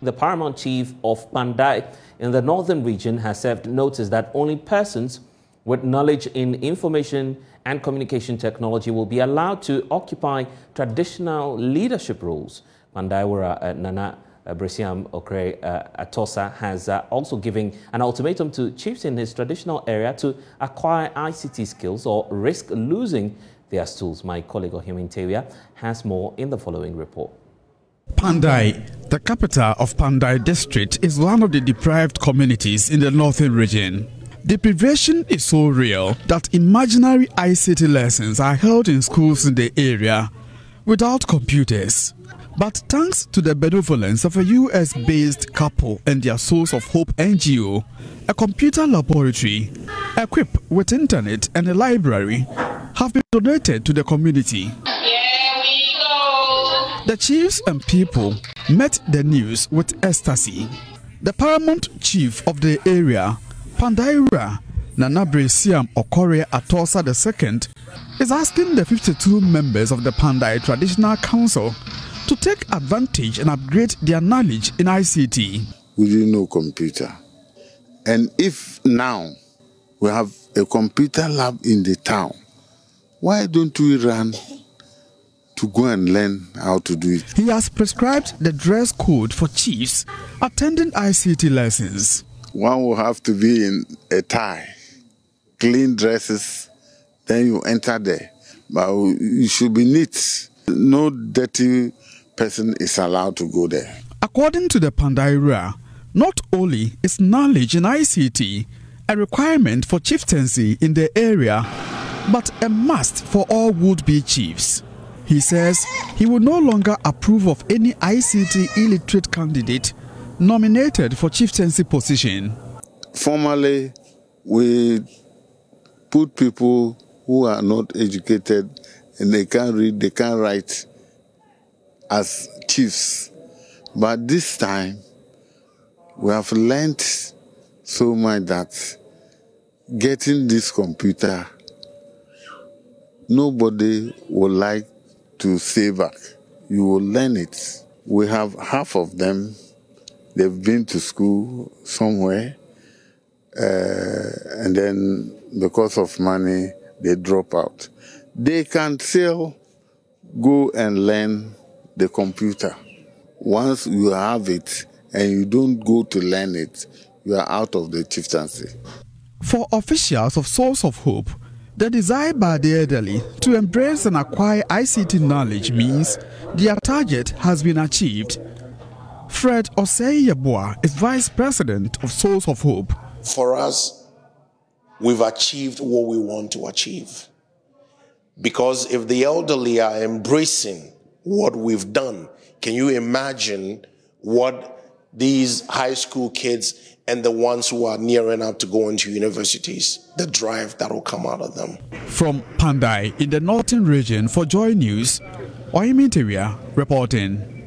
The paramount chief of Kpandai in the northern region has served notice that only persons with knowledge in information and communication technology will be allowed to occupy traditional leadership roles. Kpandaiwura Nana Bresiamu Okore Atosa has also given an ultimatum to chiefs in his traditional area to acquire ICT skills or risk losing their stools. My colleague Oyem Interior has more in the following report. Kpandai, the capital of Kpandai district, is one of the deprived communities in the northern region. Deprivation is so real that imaginary ICT lessons are held in schools in the area without computers. But thanks to the benevolence of a US-based couple and their Souls of Hope NGO, a computer laboratory equipped with internet and a library have been donated to the community. The chiefs and people met the news with ecstasy. The paramount chief of the area, Kpandaiwura Nana Bresiamu Okore Atosa II, is asking the 52 members of the Kpandai Traditional Council to take advantage and upgrade their knowledge in ICT. We didn't know computer. And if now we have a computer lab in the town, why don't we run to go and learn how to do it? He has prescribed the dress code for chiefs attending ICT lessons. One will have to be in a tie, clean dresses, then you enter there. But you should be neat. No dirty person is allowed to go there. According to the Kpandaiwura, not only is knowledge in ICT a requirement for chieftaincy in the area, but a must for all would-be chiefs. He says he will no longer approve of any ICT illiterate candidate nominated for chieftaincy position. Formerly, we put people who are not educated and they can't read, they can't write as chiefs. But this time, we have learned so much that getting this computer, nobody will like to stay back. You will learn it. We have half of them. They've been to school somewhere, and then because of money, they drop out. They can still go and learn the computer. Once you have it and you don't go to learn it, you are out of the chieftaincy. For officials of Source of Hope, the desire by the elderly to embrace and acquire ICT knowledge means their target has been achieved. Fred Osei-Yabua is Vice President of Source of Hope. For us, we've achieved what we want to achieve. Because if the elderly are embracing what we've done, can you imagine what these high school kids and the ones who are near enough to go into universities, the drive that will come out of them? From Kpandai in the northern region for Joy News, Oyem Interior reporting.